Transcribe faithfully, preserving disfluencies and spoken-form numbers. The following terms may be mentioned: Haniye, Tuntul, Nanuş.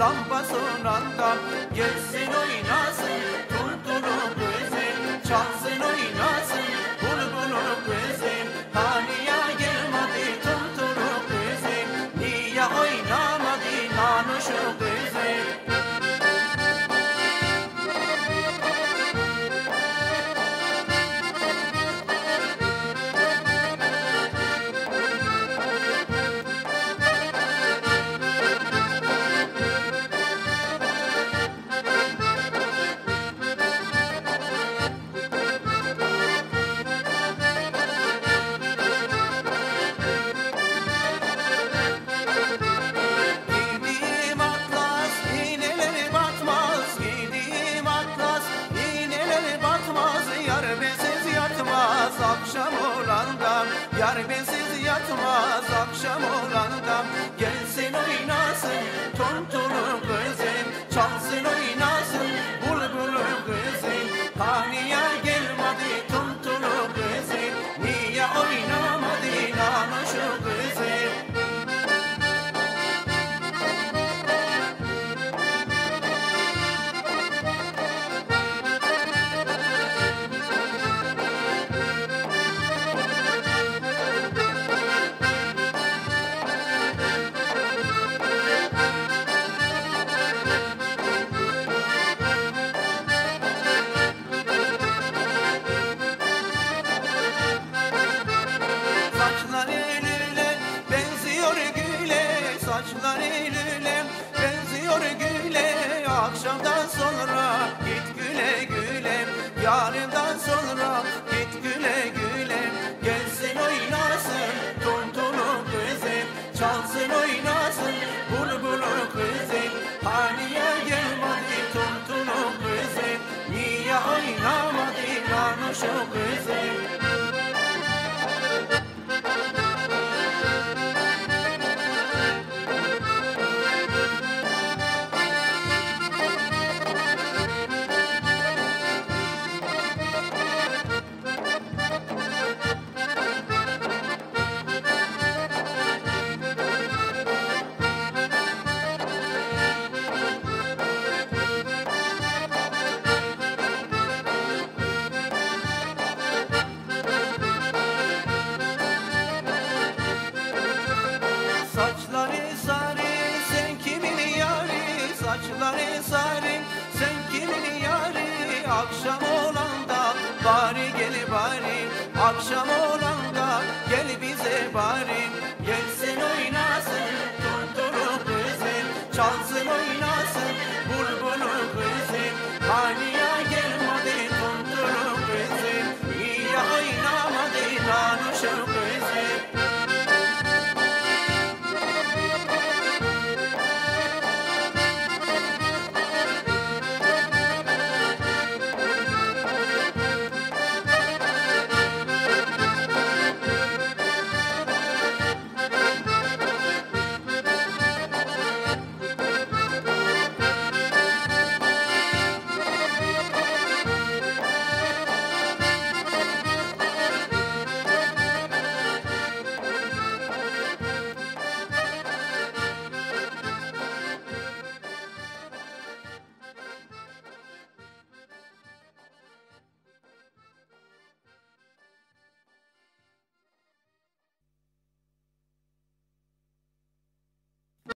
lambasın randa, gelsin oynasın Tuntul'un kızı, çalsın oynasın bulbulun kızı. Haniye gelmedi Tuntul'un kızı, niye oynamadı nanuşun kızı? Akşam olanda, yar bensiz yatmaz. Akşam olanda, gelsin oynasın Tuntul'un kızı, çalsın oynasın bulbulun kızı. Haniye gelmedi Tuntul'un kızı, niye oynamadı nanuşun kızı? Saçlar eylülem benziyor güle, akşamdan sonra git güle güle, yarından sonra git güle güle. Gelsin oynasın Tuntul'un kızı, çalsın oynasın bulbulun kızı. Haniye gelmedi Tuntul'un kızı, niye oynamadı nanuşun kızı? Saçları sarı, sen kimin yarı? Saçları sarı, sen kimin yarı? Akşam olanda bari gel bari, akşam olanda gel bize bari. Gelsin oynasın Tuntul'un kızı, çalsın